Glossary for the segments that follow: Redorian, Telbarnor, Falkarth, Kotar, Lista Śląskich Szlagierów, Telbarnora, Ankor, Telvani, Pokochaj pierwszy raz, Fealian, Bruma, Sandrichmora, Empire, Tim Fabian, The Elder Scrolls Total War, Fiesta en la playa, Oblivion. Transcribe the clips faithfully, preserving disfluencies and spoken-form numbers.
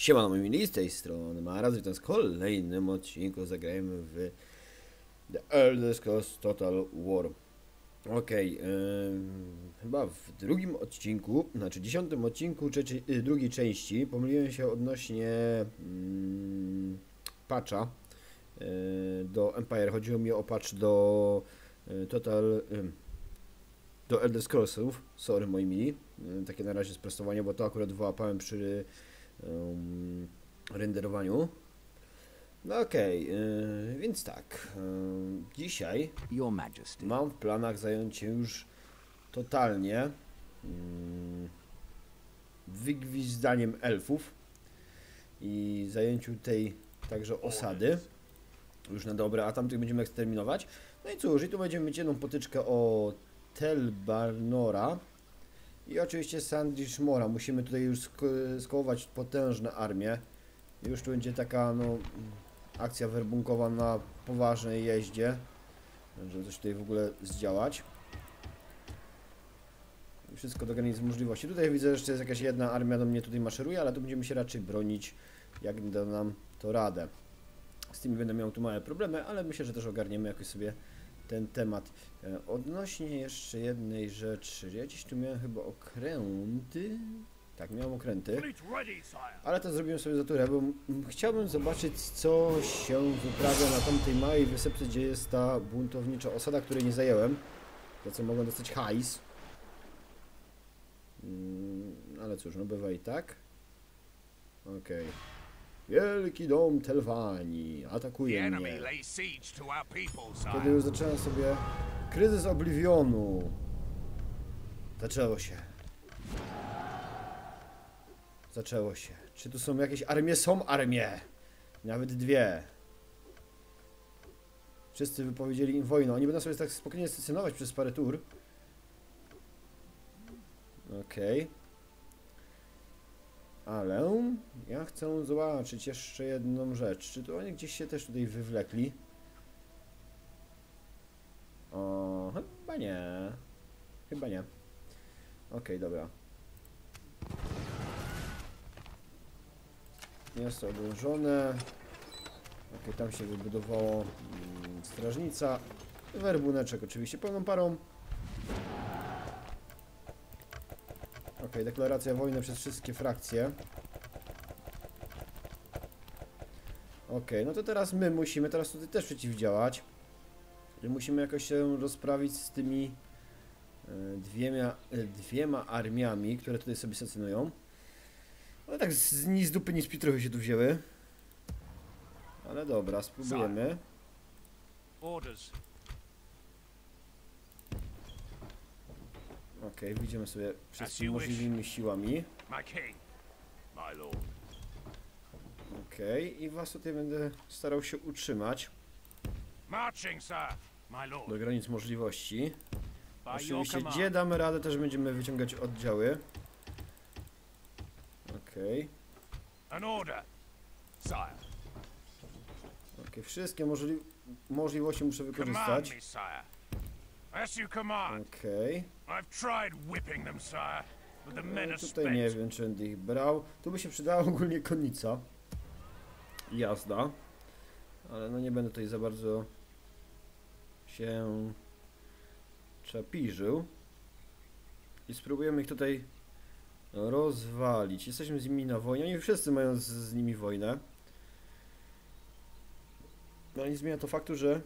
Siemano moi mili, z tej strony Maraz, witam w kolejnym odcinku, zagrajmy w The Elder Scrolls Total War. Okej, okay, yy, chyba w drugim odcinku, znaczy dziesiątym odcinku trzeci, yy, drugiej części pomyliłem się odnośnie yy, patcha yy, do Empire. Chodziło mi o patch do yy, Total... Yy, do Elder Scrollsów, sorry moi mili. Yy, takie na razie sprostowanie, bo to akurat wyłapałem przy... Um, renderowaniu. No okej, okay, yy, więc tak. Yy, dzisiaj mam w planach zająć się już totalnie yy, wygwizdaniem elfów i zajęciu tej także osady już na dobre, a tamtych będziemy eksterminować. No i cóż, i tu będziemy mieć jedną potyczkę o Telbarnora. I oczywiście Sandrichmora. Musimy tutaj już sk skołować potężne armię. Już tu będzie taka no akcja werbunkowa na poważnej jeździe, żeby coś tutaj w ogóle zdziałać. Wszystko do granic możliwości. Tutaj widzę, że jeszcze jest jakaś jedna armia do mnie tutaj maszeruje, ale tu będziemy się raczej bronić, jak da nam to radę. Z tymi będę miał tu małe problemy, ale myślę, że też ogarniemy jakoś sobie ten temat. Odnośnie jeszcze jednej rzeczy, ja gdzieś tu miałem chyba okręty, tak, miałem okręty, ale to zrobiłem sobie za turę, bo chciałbym zobaczyć, co się wyprawia na tamtej małej wysepce, gdzie jest ta buntownicza osada, której nie zajęłem, za co mogłem dostać hajs, ale cóż, no bywa i tak. Okej. Okay. Wielki dom Telvani atakuje mnie. Kiedy już zacząłem sobie kryzys Oblivionu. Zaczęło się. Zaczęło się. Czy tu są jakieś armie? Są armie! Nawet dwie. Wszyscy wypowiedzieli im wojnę. Oni będą sobie tak spokojnie stacjonować przez parę tur. Okej. Okay. Ale ja chcę zobaczyć jeszcze jedną rzecz. Czy to oni gdzieś się też tutaj wywlekli? O, chyba nie. Chyba nie. Okej, okay, dobra. Miasto odłożone. Okej, okay, tam się wybudowało strażnica. Werbuneczek oczywiście pełną parą. Okej, okay, deklaracja wojny przez wszystkie frakcje. Okej, okay, no to teraz my musimy, teraz tutaj też przeciwdziałać. Musimy jakoś się rozprawić z tymi dwiema, dwiema armiami, które tutaj sobie stacjonują. One tak z, ni z dupy, ni z pitruchy się tu wzięły. Ale dobra, spróbujemy. Okej, okay, widzimy sobie wszystkimi możliwymi siłami. Okej, okay, i was tutaj będę starał się utrzymać do granic możliwości. Oczywiście, gdzie damy radę, też będziemy wyciągać oddziały. Okej. Okay. Okay, wszystkie możli możliwości muszę wykorzystać. Okej. Okay. Tutaj nie wiem, czy będę ich brał. Tu by się przydała ogólnie konnica. Jazda. Ale no nie będę tutaj za bardzo się czapiżył. I spróbujemy ich tutaj rozwalić. Jesteśmy z nimi na wojnie. Oni wszyscy mają z, z nimi wojnę. No i nie zmienia to faktu, że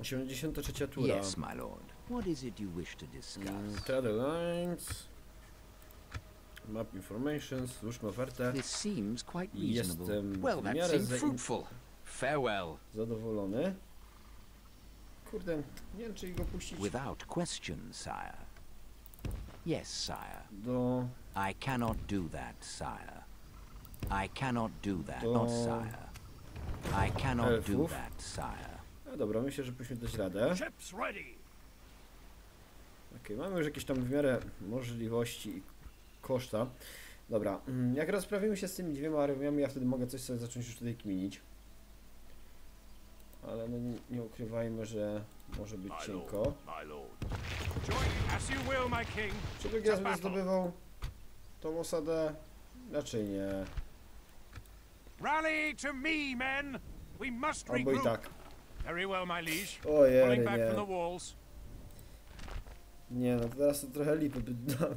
osiemdziesiąta trzecia tura. Yes, my lord. What is it you wish to discuss? Trade lines. Map information, złóżmy ofertę. This seems quite reasonable. Jestem well, that seems fruitful. Farewell. Zadowolony. Kurde, nie wiem, czy go puścić. Without question, sire. Yes, sire. Do... I cannot do that, sire. I cannot do that, do... not sire. I cannot elfów. Do that, sire. No dobra, myślę, że powinniśmy dać radę. Okej, okay, mamy już jakieś tam w miarę możliwości i koszta. Dobra, jak rozprawimy się z tymi dwiema armiami, ja wtedy mogę coś sobie zacząć już tutaj kminić. Ale no nie, nie ukrywajmy, że może być cienko. Czy drugi raz będę zdobywał tą osadę? Raczej nie. Rally to me, men! We must regroup. Tak. Very well, my liege. Ojej, nie. Nie, no to teraz to trochę lipy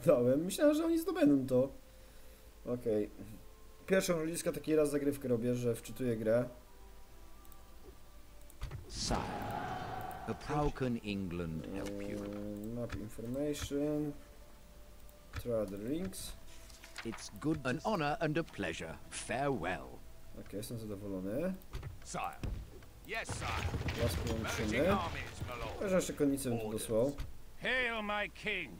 dałem. Myślałem, że oni zdobędą to. Okej. Okay. Pierwszą rodziska taki raz zagrywkę robię, że wczytuję grę. How can England help you? Map information. Try the links. It's good. An honor and a pleasure. Farewell. Ok, jestem zadowolony. Yes, sir. Raz połączymy. Może jeszcze konnicę bym tu dosłał. Hail my king.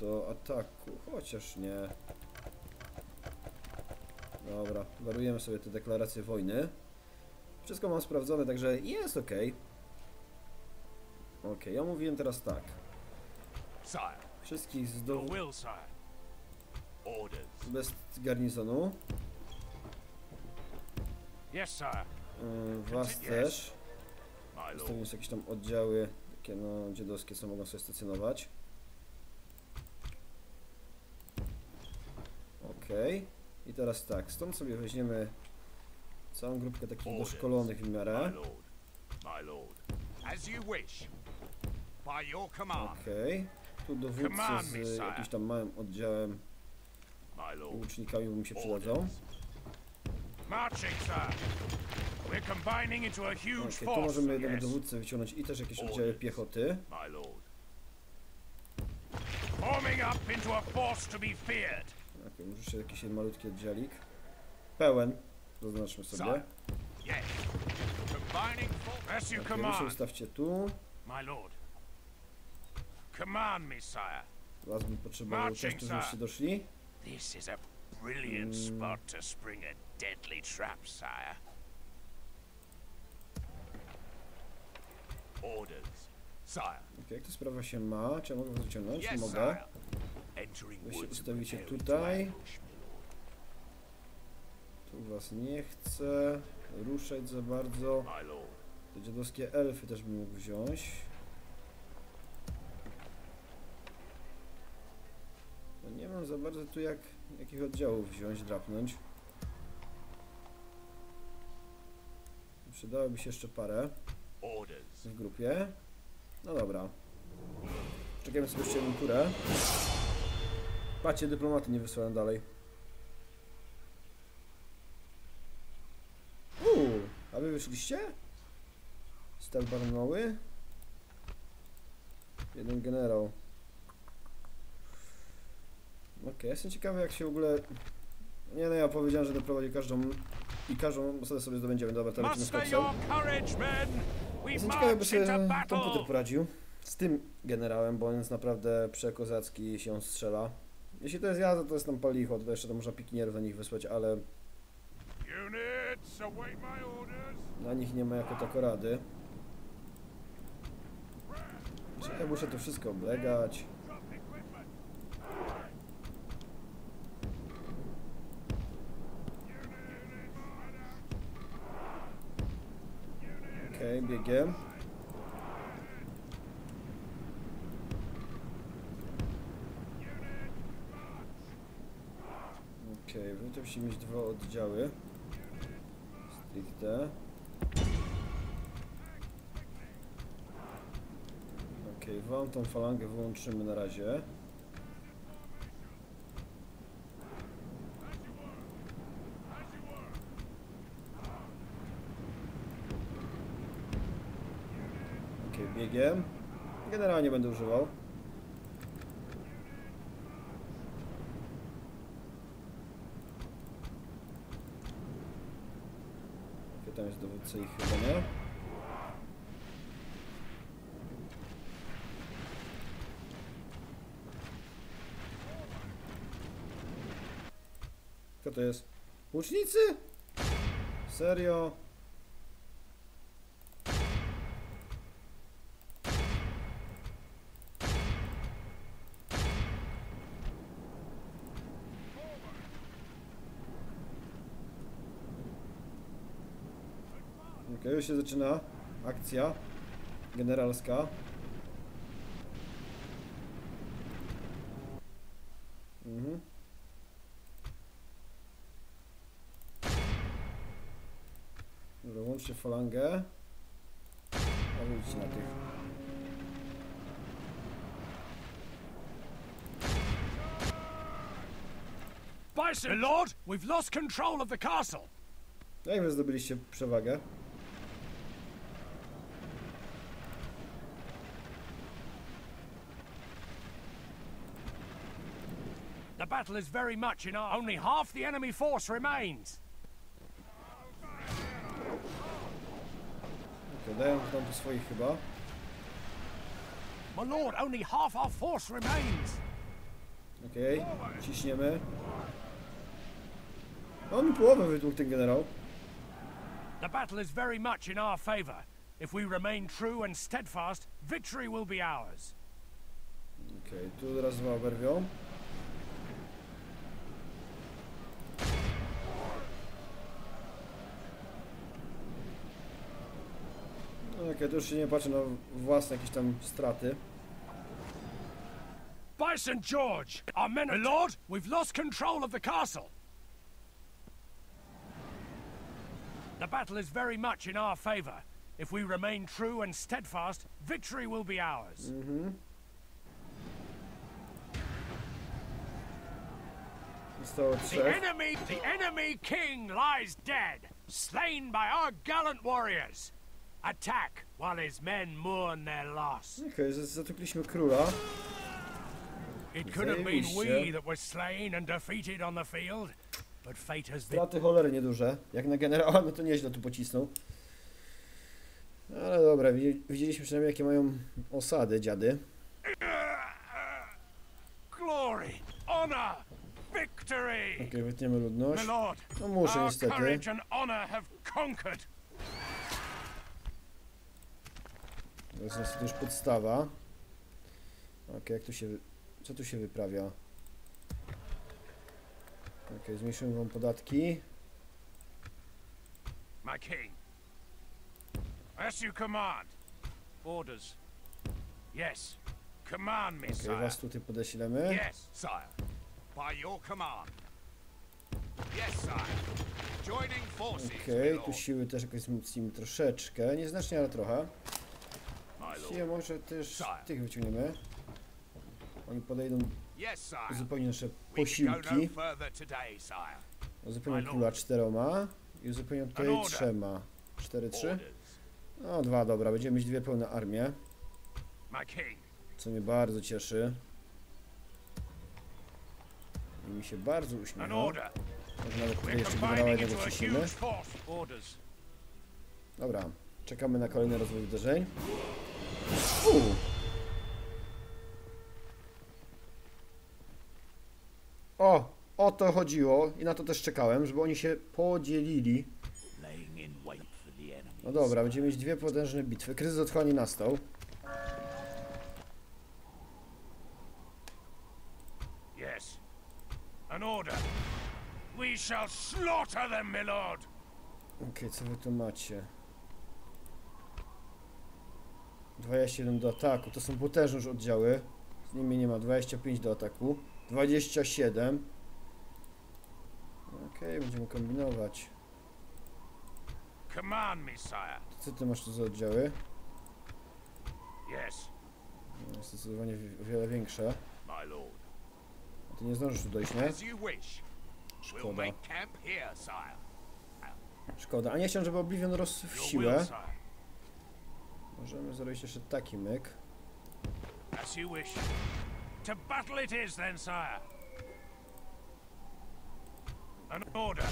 Do ataku, chociaż nie. Dobra, warujemy sobie te deklaracje wojny. Wszystko mam sprawdzone, także jest ok. Ok, ja mówiłem teraz tak. Wszystkich z do... bez garnizonu. Was też. Zostawiam jakieś tam oddziały takie no dziedowskie, co mogą sobie stacjonować. Okej. Okay. I teraz tak, stąd sobie weźmiemy całą grupkę takich doszkolonych w miarę. Okej. Okay. Tu dowódca z jakimś tam małym oddziałem łucznikami bym się przydadzał. Okay, tu możemy jednego dowódcę wyciągnąć i też jakieś oddziały piechoty. Okay, może jeszcze jakiś malutki oddziałik. Pełen, zaznaczmy sobie. Okay, muszę ustawcie tu. Was bym potrzebował też, żebyście doszli. Brilliant spot to spring a deadly trap, sire. Orders, sire. Okay, jak to sprawa się ma? Czy ja mogę wyciągnąć? Yes, mogę. Wy się ustawicie tutaj. Tu was nie chcę ruszać za bardzo. Te dziadowskie elfy też bym mógł wziąć. No nie mam za bardzo tu jak jakich oddziałów wziąć, drapnąć. Przydałoby się jeszcze parę w grupie. No dobra. Czekajmy sobie jeszcze jedną turę. Patrzcie, dyplomaty nie wysłałem dalej. Uuu, a wy wyszliście? Z Telbarnory? Jeden generał. Okej, okay, jestem ciekawy jak się w ogóle... Nie no, ja powiedziałem, że doprowadzi każdą... I każdą osadę sobie zdobędziemy. Dobra, to lecimy z. Jestem ciekawy, jakby sobie komputer poradził z tym generałem, bo on jest naprawdę przekozacki, się strzela. Jeśli to jest jazda, to jest tam palicho, to jeszcze to można pikinierów na nich wysłać, ale... Na nich nie ma jako tako rady. Ja muszę to wszystko oblegać. Okej, okay, biegiem. Okej, okay, wy to musi mieć dwa oddziały. Stricte. Okej, okay, wam tą falangę wyłączymy na razie. Biegiem. Generalnie będę używał. Tam jest dowódca ich chyba nie. Kto to jest? Łucznicy? Serio? Okej, okay, już się zaczyna akcja generalska. Mhm. Dobra, łączcie falangę. A wróćcie na tych. Bison Lord, we've lost control of the castle. Jak wy zdobyliście przewagę? The battle is very much in our... Only half the enemy force remains. Okay, dają tam do swoich chyba. My lord, only half our force remains. Okej, okay, ciśniemy. On mi połowę wydług ten generał. The battle is very much in our favor. If we remain true and steadfast, victory will be ours. Okej, okay, tu teraz ma oberwią. Okej, okay, to już się nie patrzę na własne jakieś tam straty. Bison George, our men are... Lord, we've lost control of the castle. The battle is very much in our favor. If we remain true and steadfast, victory will be ours. Mhm. The enemy, the enemy king lies dead, slain by our gallant warriors. Attack while his men mourn their loss. Okay, zatukliśmy króla. It could have been we that were slain and defeated on the field. Straty cholery nieduże. Jak na generała, no to nieźle tu pocisnął. Ale dobra, widzieliśmy przynajmniej jakie mają osady, dziady. Glory, honor, victory. Okej, wytniemy ludność. No muszę niestety. To jest niestety już podstawa. Okej, jak tu się... Co tu się wyprawia? Okej, okay, zmniejszymy wam podatki. My king. As you command. Orders. Yes. Command me, sire. Okay, was tutaj podeślemy. Yes, sire. By your command. Yes, sire. Joining forces. Okej, okay, tu siły też jakoś wzmocnimy troszeczkę, nieznacznie, ale trochę. Siłę może też tych wyciągniemy. Oni podejdą uzupełnię nasze posiłki. Uzupełnię kula czteroma i uzupełnię tutaj trzema. Cztery, trzy? No dwa, dobra. Będziemy mieć dwie pełne armie. Co mnie bardzo cieszy. I mi się bardzo uśmiecha. Może nawet tutaj jeszcze generała jednego przesimy. Dobra. Czekamy na kolejny rozwój wydarzeń. U! O, o to chodziło i na to też czekałem, żeby oni się podzielili. No dobra, będziemy mieć dwie potężne bitwy. Kryzys otchłani nastał. Yes. An order. We shall slaughter them, my lord. Okej, co wy tu macie? dwadzieścia siedem do ataku. To są potężne już oddziały. Z nimi nie ma. dwadzieścia pięć do ataku. dwadzieścia siedem. Okej, okay, będziemy kombinować. Co ty masz tu za oddziały? No, zdecydowanie o wiele większe. A ty nie zdążysz tu dojść, nie? Szkoda. Szkoda, a nie chciałem, żeby Oblivion rósł w siłę. Możemy zrobić jeszcze taki myk. To battle it is then, sire. An order.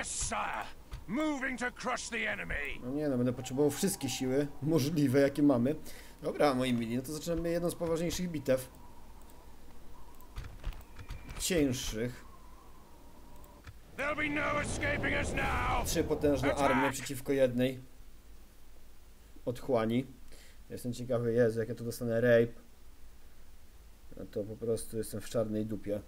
Yes, sire. Moving to crush the enemy. No nie, no będę potrzebował wszystkie siły możliwe, jakie mamy. Dobra, moi mili, no to zaczynamy jedną z poważniejszych bitew. Cięższych. Trzy potężne armie przeciwko jednej otchłani. Jestem ciekawy, Jezu, jak ja tu dostanę rape. No to po prostu jestem w czarnej dupie.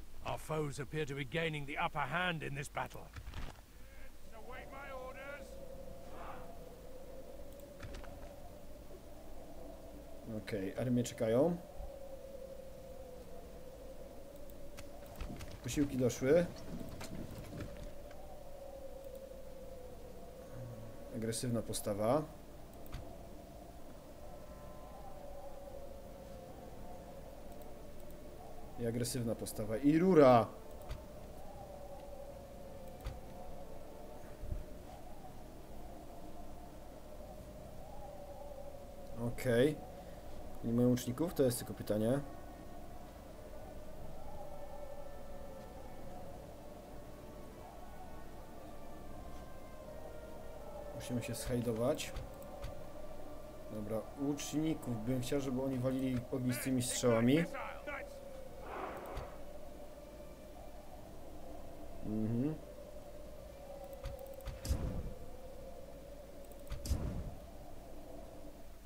Okej, okay, armie czekają. Posiłki doszły. agresywna postawa. I agresywna postawa. I rura! Okej. Okay. Nie mają łuczników? To jest tylko pytanie. Musimy się schajdować. Dobra, łuczników bym chciał, żeby oni walili ognistymi strzałami. Mhm.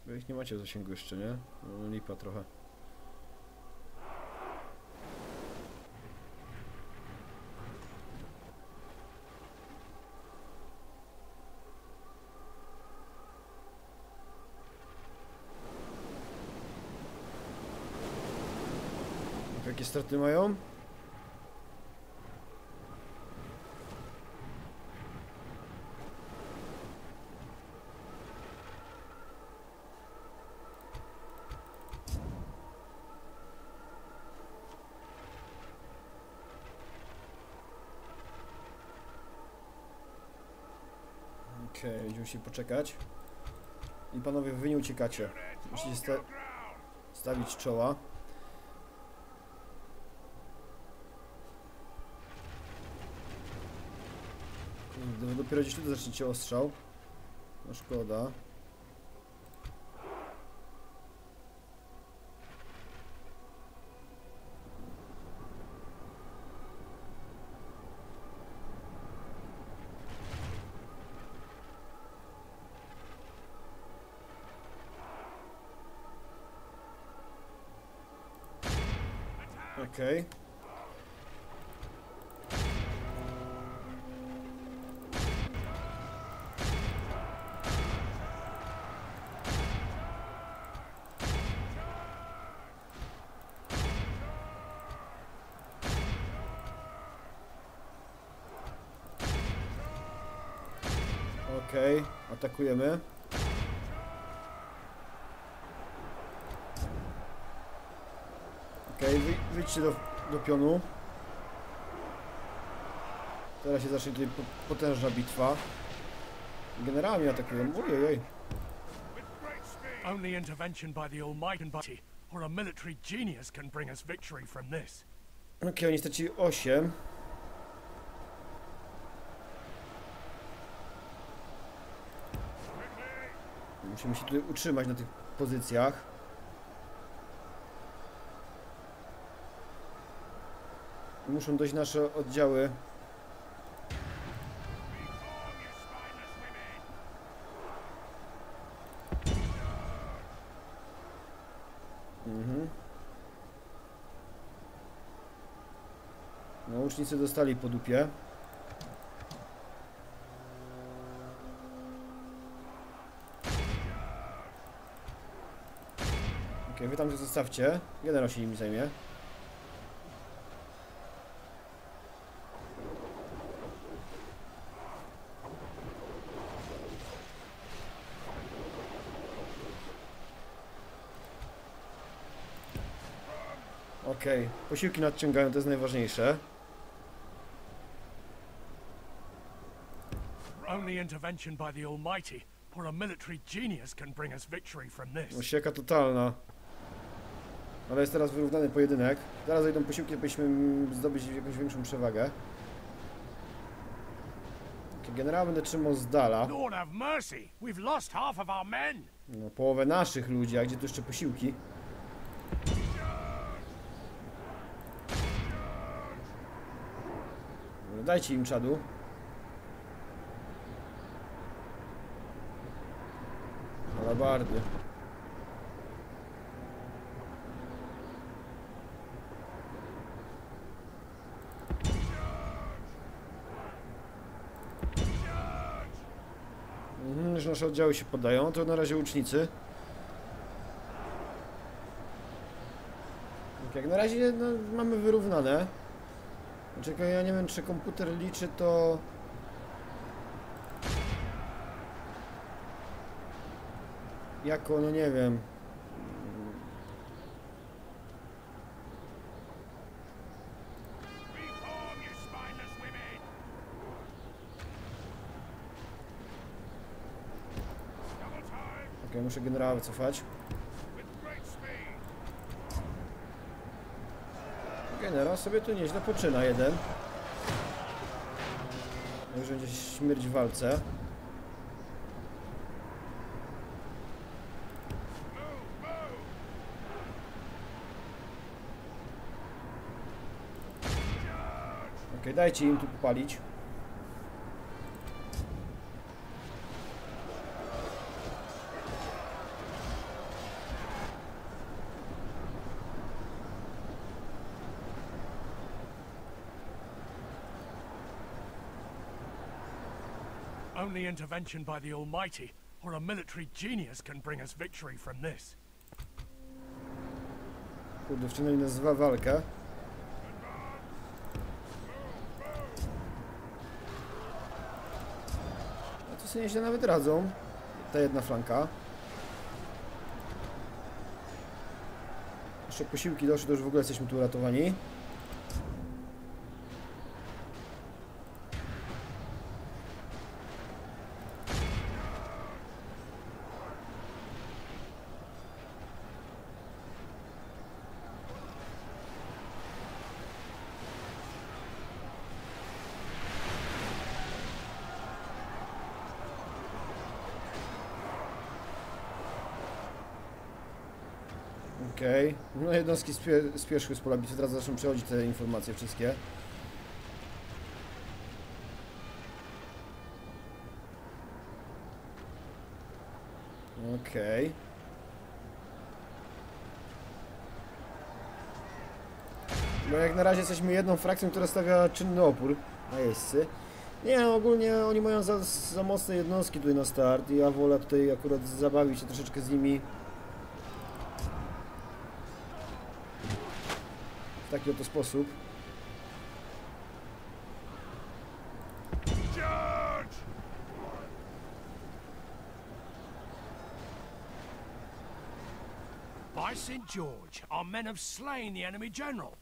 Wy ich nie macie w zasięgu jeszcze, nie? No, lipa trochę. Jakie straty mają? Okej, okay, będziemy się poczekać. I panowie, wy nie uciekacie. Musicie sta stawić czoła. Kurde, dopiero gdzieś tutaj zaczniecie ostrzał. No szkoda. Okej. Okay. Okej, okay. Atakujemy. Okej, okay, wyjdźcie do, do pionu. Teraz się zacznie tutaj potężna bitwa. Generalnie atakują. Ojej. Only intervention by the Almighty Body or a military genius can bring us victory from this. Okej, oni stracili osiem. Musimy się tutaj utrzymać na tych pozycjach. Muszą dojść nasze oddziały. Mhm. No, łucznicy dostali po dupie. Okej, wy tam się zostawcie. Generał się nimi zajmie. Okej, okay. Posiłki nadciągają, to jest najważniejsze. Osieka totalna. Ale jest teraz wyrównany pojedynek. Zaraz zejdą posiłki, powinniśmy zdobyć jakąś większą przewagę. Okay, generał będę trzymał z dala. No, połowę naszych ludzi, a gdzie tu jeszcze posiłki? Dajcie im czadu. Alabardy. Mhm, że nasze oddziały się podają, to na razie łucznicy. Jak na razie no, mamy wyrównane. Czekaj, ja nie wiem, czy komputer liczy to... jako, no nie wiem... Ok, muszę generała wycofać. Generał sobie tu nieźle poczyna jeden. Już będzie śmierć w walce. Ok, dajcie im tu popalić. Only intervention by the Almighty, or a military genius can bring us victory from this. Kurde, wciągnęli nas w walkę. A to sobie nieźle nawet radzą. Ta jedna flanka. Jeszcze posiłki doszły, to już w ogóle jesteśmy tu uratowani. Okej, okay. No jednostki spie spieszły z pola bitwy, teraz zaczną przechodzić te informacje wszystkie. Okej. Okay. No jak na razie jesteśmy jedną frakcją, która stawia czynny opór na jeźdźcy. Nie, ogólnie oni mają za, za mocne jednostki tutaj na start i ja wolę tutaj akurat zabawić się troszeczkę z nimi. W taki oto sposób. By Saint George, our men have slain the enemy general.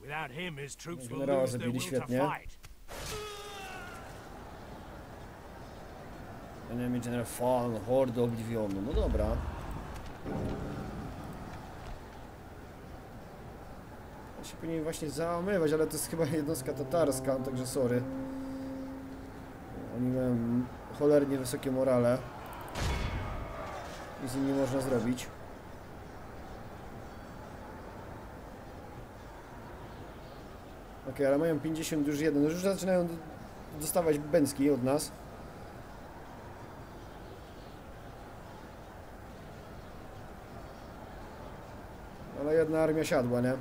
Without him, his troops will lose their will to fight. Enemy general fallen, horde Oblivionu. No dobra. Się powinien właśnie załamywać, ale to jest chyba jednostka tatarska, także sorry. Oni mają cholernie wysokie morale. I z nimi nie można zrobić. Ok, ale mają pięćdziesiąt już jeden. Już zaczynają dostawać bęcki od nas. Ale jedna armia siadła, nie?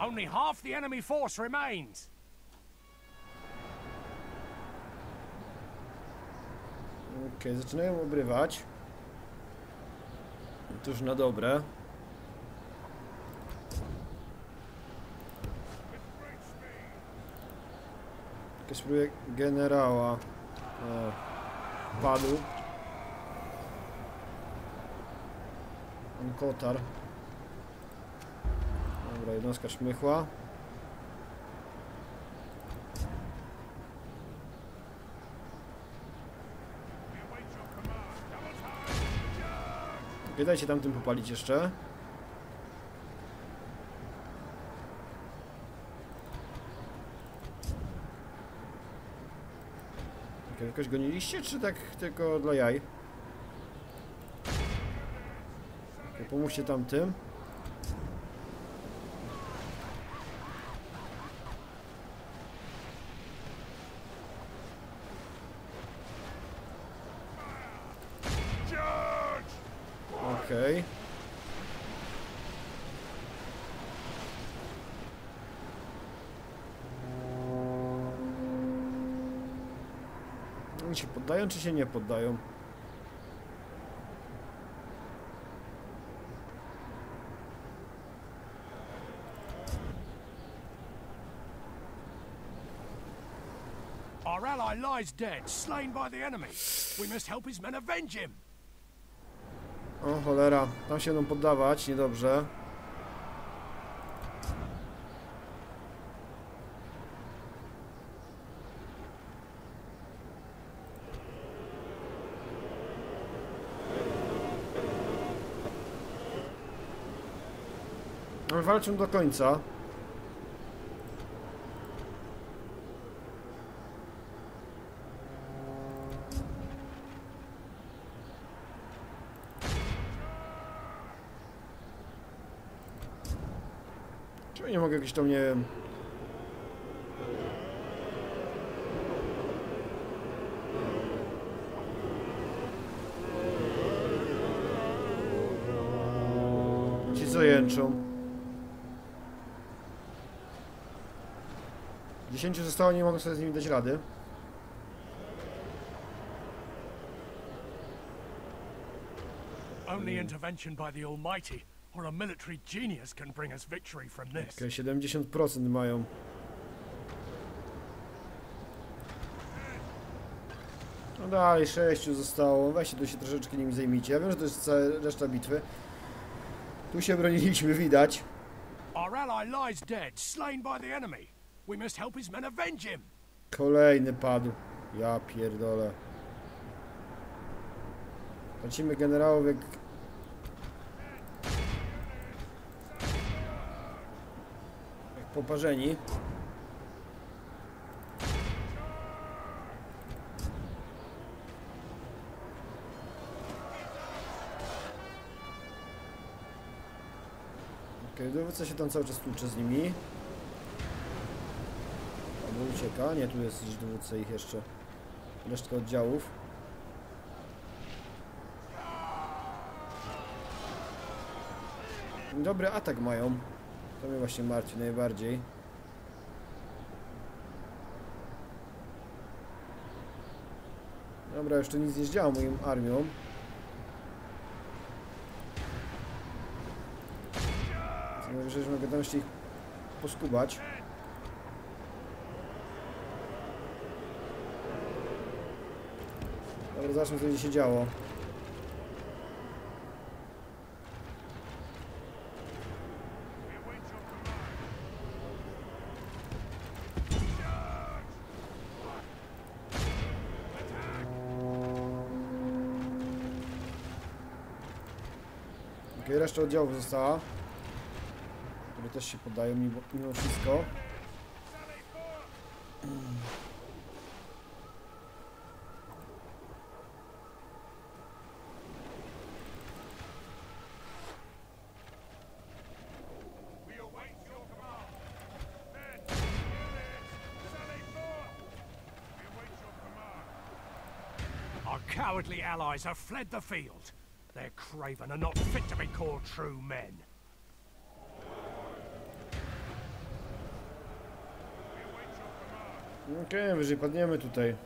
Only half the enemy force remains. Okej, zaczynają obrywać. To już na dobre. Tylko spróbuję generała. E, padł. On Kotar. Dobra, jednostka szmychła. Nie dajcie tamtym popalić jeszcze. Okay, jakoś goniliście, czy tak tylko dla jaj? Okay, pomóżcie tamtym. Okej. Oni się poddają, czy się nie poddają? Our ally lies dead, slain by the enemy. We must help his men avenge him. O cholera, tam się będą poddawać, niedobrze. Ale walczą do końca. Nie mogę jakiś tam, nie wiem. Ci zajęczą. Dziesięciu zostało, nie mogę sobie z nimi dać rady. Only intervention by the Almighty. Or a military genius can bring us victory from this. Okay, siedemdziesiąt procent mają. No dalej, sześć zostało. Weźcie tu się troszeczkę nimi zajmijcie. Ja wiem, że to jest cała reszta bitwy. Tu się broniliśmy, widać. Kolejny padł. Ja pierdolę. Patrzymy generałów jak... Poparzeni. Okej, dowódca się tam cały czas tłucze z nimi. Albo ucieka. Nie, tu jest gdzieś dowódca ich jeszcze. Resztka oddziałów. Dobry atak mają. To mnie właśnie martwi najbardziej. Dobra, jeszcze nic nie zdziało moją armią. Myślę, że mogę tam jeszcze ich poskubać. Dobra, zacznę, co będzie się działo. Reszta oddziałów została, które też się poddają mimo, mimo wszystko. Our cowardly allies have fled the field. They're craven and not fit to be called true men. Okej, okay, wyżej padniemy tutaj.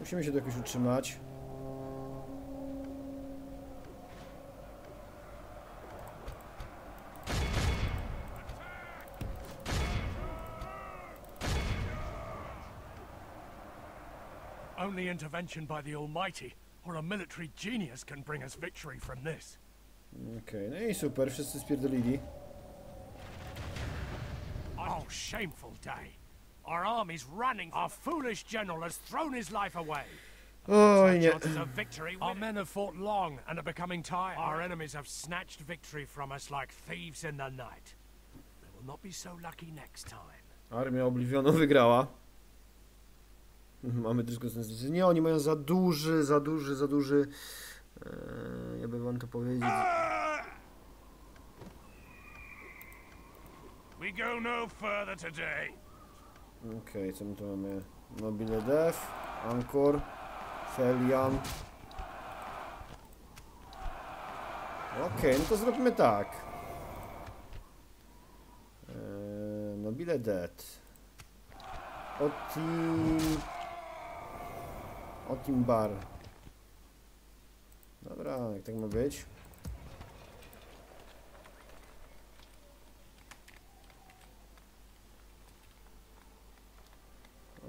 Musimy się to jakoś utrzymać. Only intervention by the Almighty, or a military genius can bring us victory from this. Okay, no i super, wszyscy spierdolili. Oh, shameful day! Our army's running. Our foolish general has thrown his life away. Oh, nie. Our men have fought long and are becoming tired. Our enemies have snatched victory from us like thieves in the night. They will not be so lucky next time. Armia Oblivionu wygrała. Mamy tylko z... Nie, oni mają za duży, za duży, za duży... Eee, jakby wam to powiedzieć... Okej, okay, co my tu mamy? Mobile Death, Ankor, Fealian... Okej, okay, no to zrobimy tak. Eee, Mobile Death. O tym... O tym bar. Dobra, jak tak ma być?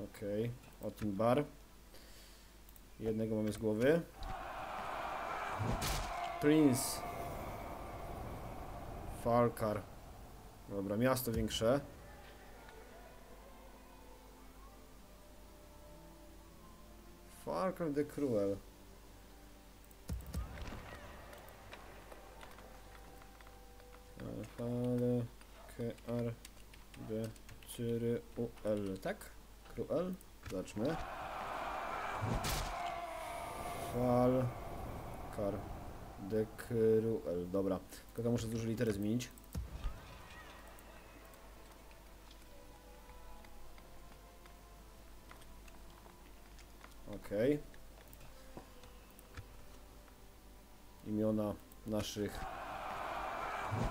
Okej, okay. O tym bar. Jednego mamy z głowy. Prince. Falkarth. Dobra, miasto większe. Falkarth the Cruel. Falkarth the Cruel, tak? Cruel? Zacznę. Falkarth the Cruel. Dobra, tylko muszę dużo litery zmienić. Okej. Imiona naszych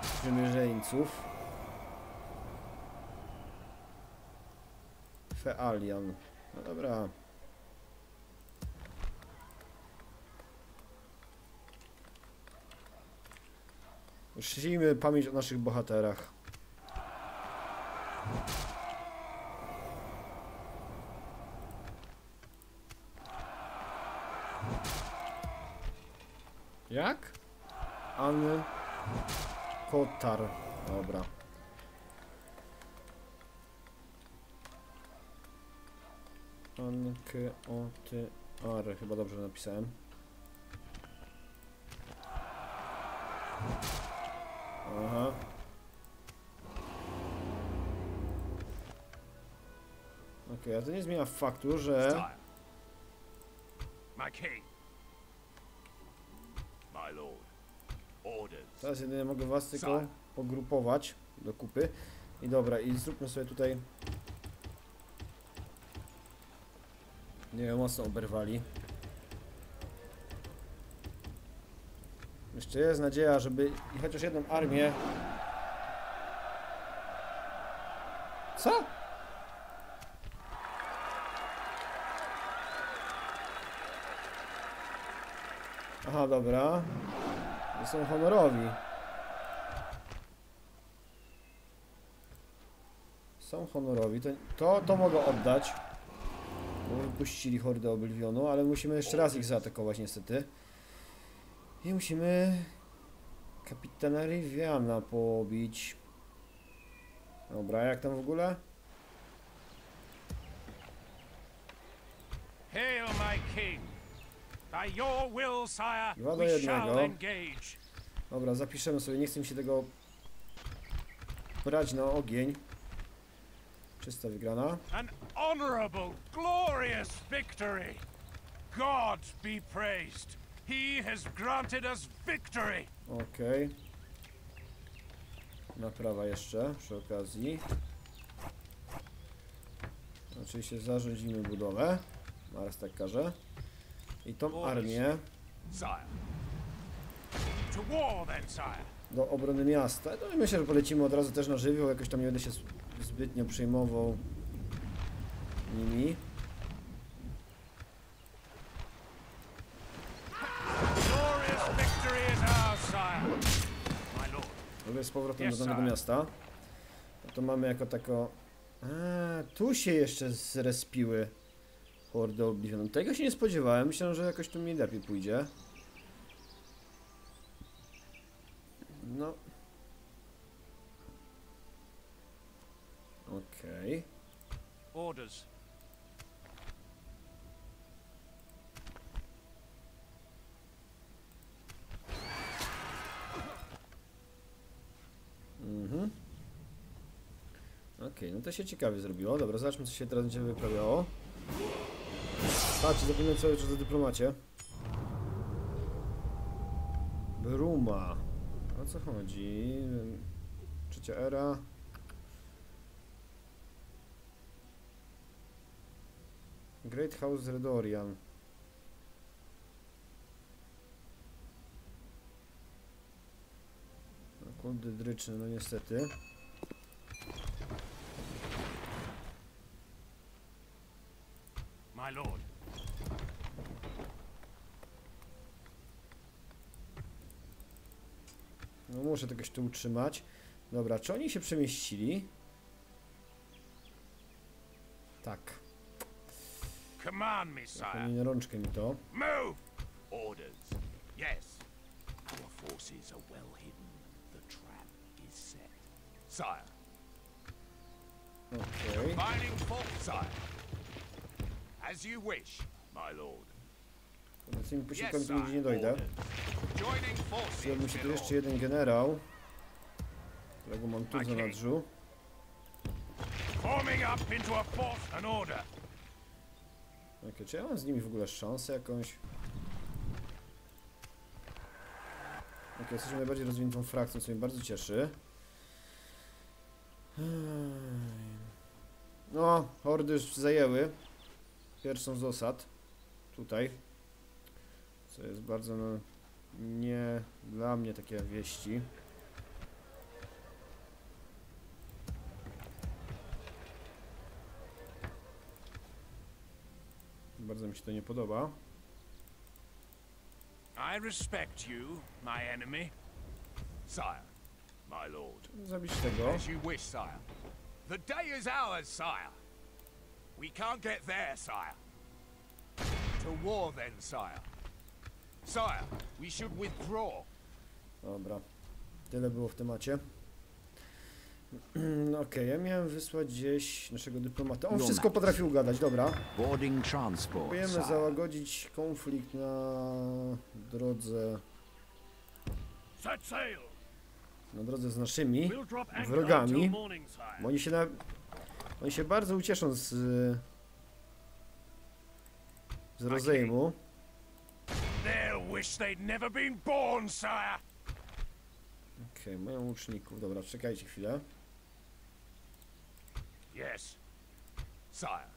sprzymierzeńców. Fealian. No dobra. Uczcijmy pamięć o naszych bohaterach. Jak? An... Kotar. Dobra. An... K-O-T-R. Chyba dobrze napisałem. Aha. Okej, okay, a to nie zmienia faktu, że... Teraz jedynie mogę was tylko pogrupować do kupy. I dobra, i zróbmy sobie tutaj... Nie wiem, mocno oberwali. Jeszcze jest nadzieja, żeby i chociaż jedną armię... Co? Aha, dobra. To są honorowi. Są honorowi. To, to, to mogę oddać. Bo wypuścili hordę Oblivionu, ale musimy jeszcze raz ich zaatakować niestety. I musimy... Kapitana Riviana pobić. Dobra, jak tam w ogóle? Hail, my king! By your will, sire, we shall engage. Dobra, zapiszemy sobie, nie chcę mi się tego brać na ogień. Czysta wygrana. An honorable, glorious victory. God be praised. He has granted us victory. Okej. Okay. Naprawa jeszcze przy okazji. Oczywiście zarządzimy budowę. Mars tak każe. I tą armię do obrony miasta. No i myślę, że polecimy od razu też na żywioł. Jakoś tam nie będę się zbytnio przejmował nimi. Mówię z powrotem do danego miasta. No to mamy jako tako... A, tu się jeszcze zrespiły. Horda Oblivion. Tego się nie spodziewałem. Myślałem, że jakoś tu mi lepiej pójdzie. No. Okej. Okay. Mhm. Okej, okay, no to się ciekawie zrobiło. Dobra, zobaczmy, co się teraz będzie wyprawiało. Patrzcie, zapomniałem sobie jeszcze o dyplomacie. Bruma. O co chodzi? Trzecia era. Great House Redorian. Kult dydryczny, no niestety. my lord. No muszę to jakoś tu utrzymać. Dobra, czy oni się przemieścili? Tak. Na rączkę mi to. Move! Orders. Yes. Our forces are well hidden. The trap is set. Sire. Okay. Combining force, sire. As you wish, my lord. Tym posiłkiem tu nigdzie nie dojdę. Zrobił się tu jeszcze jeden generał, którego mam tu w zanadrzu. Okay, czy ja mam z nimi w ogóle szansę jakąś? Ok, jesteśmy najbardziej rozwiniętą frakcją, co mnie bardzo cieszy. No, hordy już zajęły pierwszą z osad. Tutaj. Co jest bardzo, no, nie dla mnie takie wieści. Bardzo mi się to nie podoba. I respect you, my enemy. Sire, my lord. Zabić tego. As you wish, sire. The day is ours, sire. We can't get there, sire. To war then, sire. Sire, we should withdraw. Dobra. Tyle było w temacie. Okej, okay, ja miałem wysłać gdzieś naszego dyplomata. On wszystko potrafił gadać, dobra. Próbujemy załagodzić konflikt na drodze. Na drodze z naszymi wrogami. Bo oni się na... Oni się bardzo ucieszą z... z rozejmu. Okej, mają łuczników. Dobra, czekajcie chwilę. Yes, sire.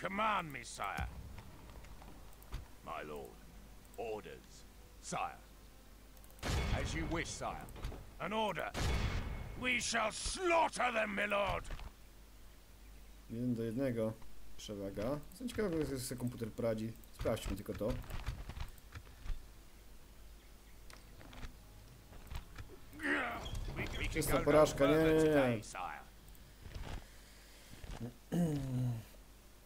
Command me, sire. My lord. Orders, sire. As you wish, sire. An order. We shall slaughter them, my lord. Jeden do jednego. Przewaga. Jestem ciekawy, jak sobie komputer poradzi. Sprawdźmy tylko to. Czysta porażka, nie, nie, nie.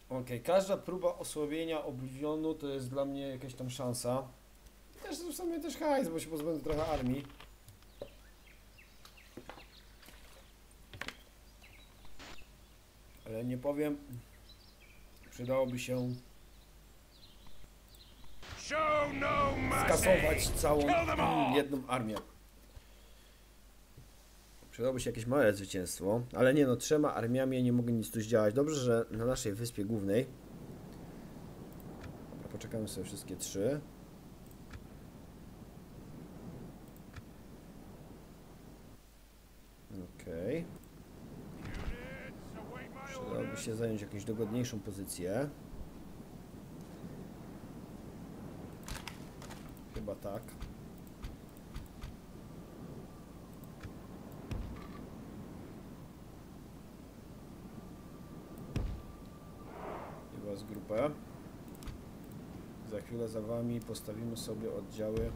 Okej, okay, każda próba osłabienia Oblivionu to jest dla mnie jakaś tam szansa. Też w sumie też hajs, bo się pozbędę trochę armii. Ale nie powiem, przydałoby się skasować całą jedną armię. Przydałoby się jakieś małe zwycięstwo, ale nie no, trzema armiami ja nie mogę nic tu zdziałać. Dobrze, że na naszej wyspie głównej. Dobra, poczekamy sobie wszystkie trzy. Okej. Okay. Przydałoby się zająć jakąś dogodniejszą pozycję. Chyba tak. Chyba z grupę. Za chwilę za wami postawimy sobie oddziały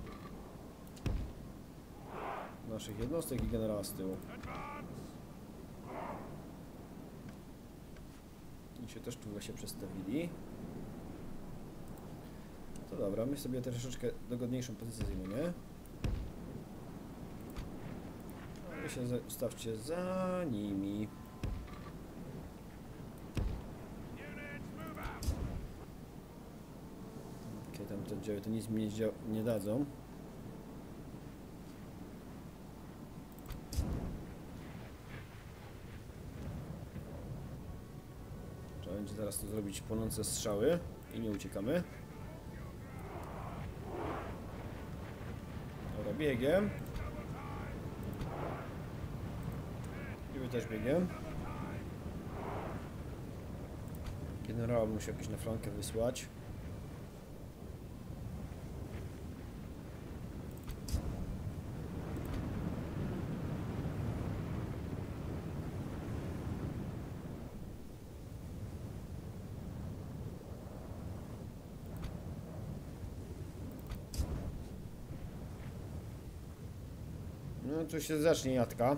naszych jednostek i generała z tyłu. I się też tu właśnie przestawili. To dobra, my sobie troszeczkę dogodniejszą pozycję zajmiemy. Wy się ustawcie za nimi. Okej, okay, tam te oddziały to nic mi nie dadzą. Trzeba będzie zaraz tu zrobić płonące strzały i nie uciekamy. Biegiem. I wy też biegiem. Generała bym musiał jakieś na flankę wysłać. No tu się zacznie jatka.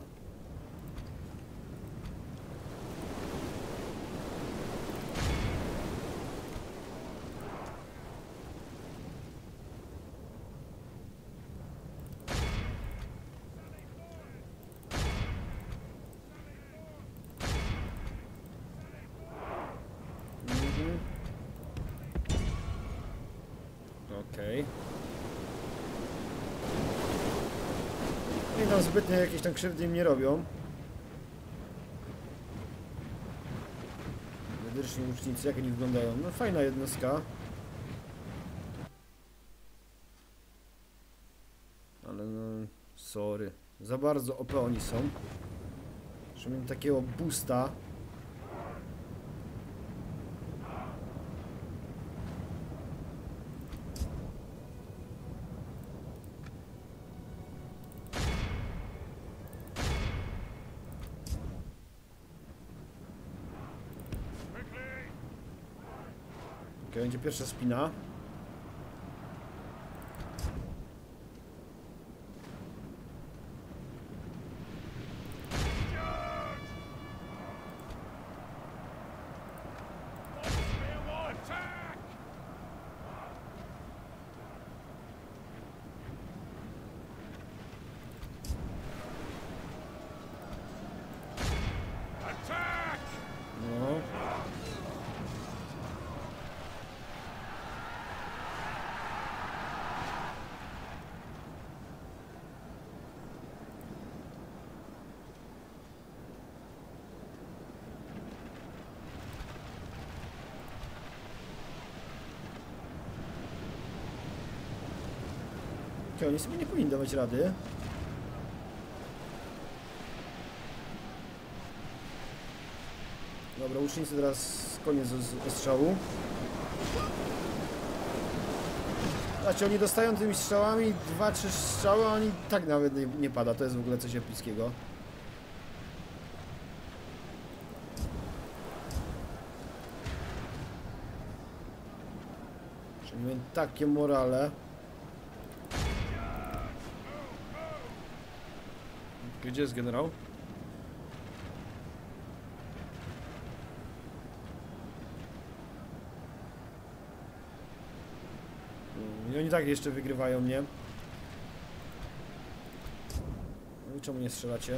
Zbytnie jakieś tam krzywdy im nie robią. Medyczni łucznicy, jak oni wyglądają? No fajna jednostka. Ale no, sorry. Za bardzo O P oni są. Że miałem takiego boosta. Będzie pierwsza spina. Oni sobie nie powinni dawać rady. Dobra, łucznicy teraz koniec ostrzału. Znaczy oni dostają tymi strzałami dwa trzy strzały, a oni tak nawet nie, nie pada. To jest w ogóle coś epickiego. Czyli mamy takie morale. Gdzie jest generał? I oni tak jeszcze wygrywają mnie. No i czemu nie strzelacie?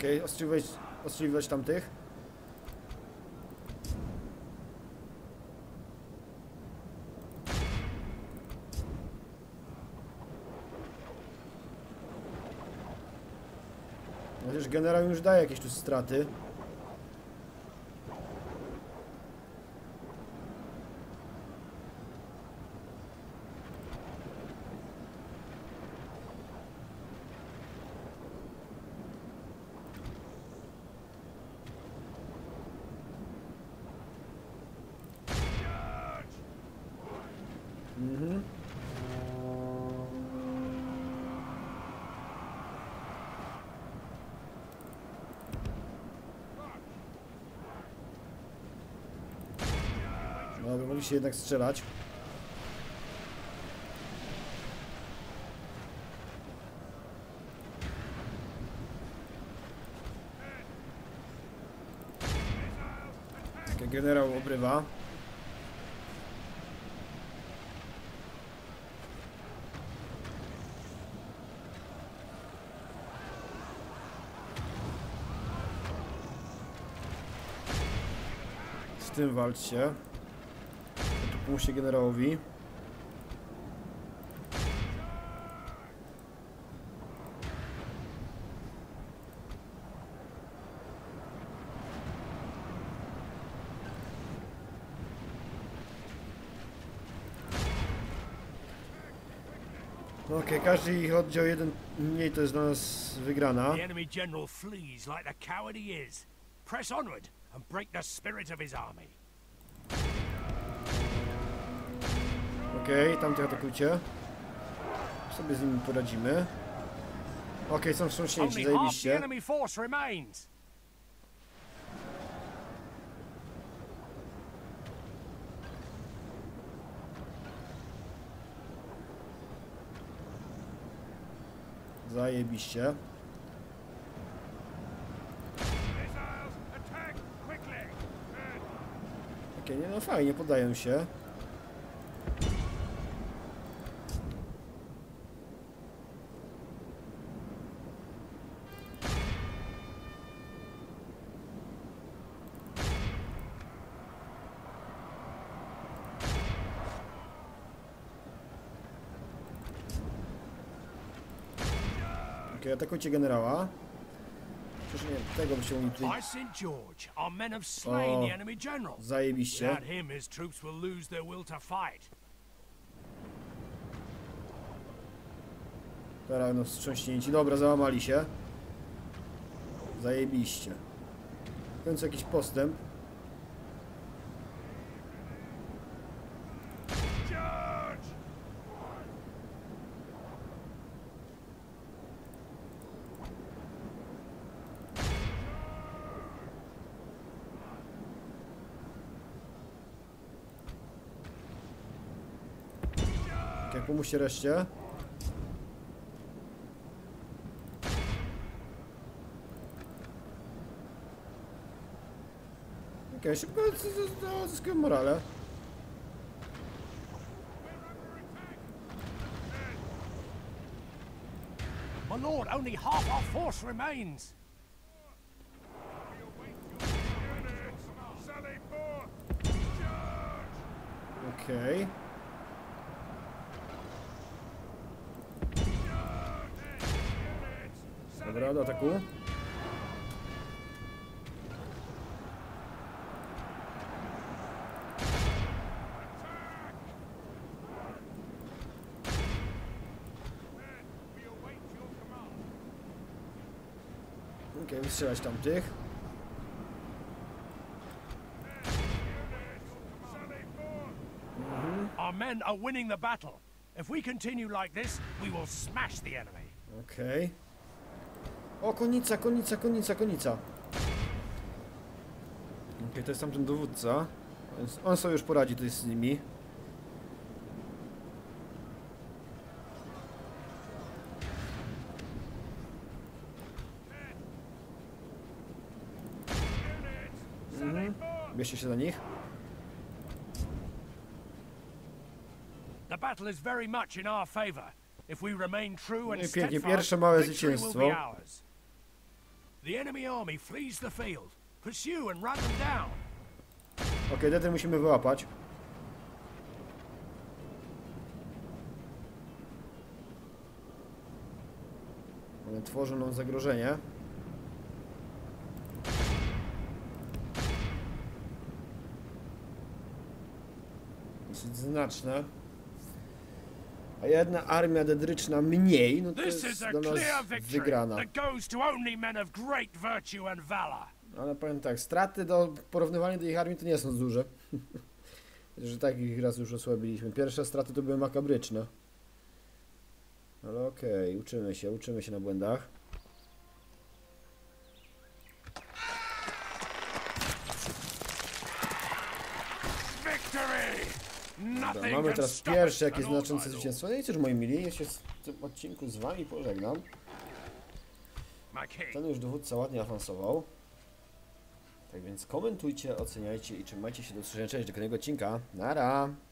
Okej, okay, ostrzeliwać, ostrzeliwać tamtych. Chociaż generał już daje jakieś tu straty. Dobra, mogli się jednak strzelać. Tak, jak generał obrywa. Z tym walczcie. Musi generałowi. Okej, okay, każdy ich oddział jeden mniej, to jest dla nas wygrana. The enemy general flees like the coward he is. Press onward and break the spirit of his army. Okej, okay, tamtych atakujcie. Sobie z nimi poradzimy. Okej, są wstrząśnięci, zajebiście. Zajebiście. Okej, okay, no fajnie, podają się. Okej, okay, atakujcie generała. Przecież nie, tego by się oni tutaj... O, zajebiście. Teraz no wstrząśnięci. Dobra, załamali się. Zajebiście. W końcu jakiś postęp. Pomóżcie reszcie. Okej, szybko zyskuję morale. My lord, only half our force remains. Okej. Dobra, do ataku. Okej, okay, wystrzelać tamtych. Mhm. Our men are winning the battle. If we continue like this, we will smash the enemy. Okej. O, konica, konica, konica, konica. Okej, okay, to jest tamten dowódca. On sobie już poradzi tutaj z nimi. Mhm. Bierzcie się za nich. The battle is very much in our favor. If we remain true and steadfast, pierwsze małe zwycięstwo. The enemy army flees the field. Pursue and run them down. Okej, okay, musimy wyłapać. One tworzą nam zagrożenie. Dosyć znaczne. A jedna armia dedryczna mniej, no to jest dla nas wygrana. Ale powiem tak, straty do porównywania do ich armii to nie są duże. Że tak ich raz już osłabiliśmy. Pierwsze straty to były makabryczne. Ale okej, okay, uczymy się, uczymy się na błędach. Dobra, mamy teraz pierwsze jakieś znaczące zwycięstwo. No i cóż, moi mili, ja się w tym odcinku z wami pożegnam. Ten już dowódca ładnie awansował. Tak więc komentujcie, oceniajcie i trzymajcie się do usłyszenia. Cześć, do kolejnego odcinka. Nara!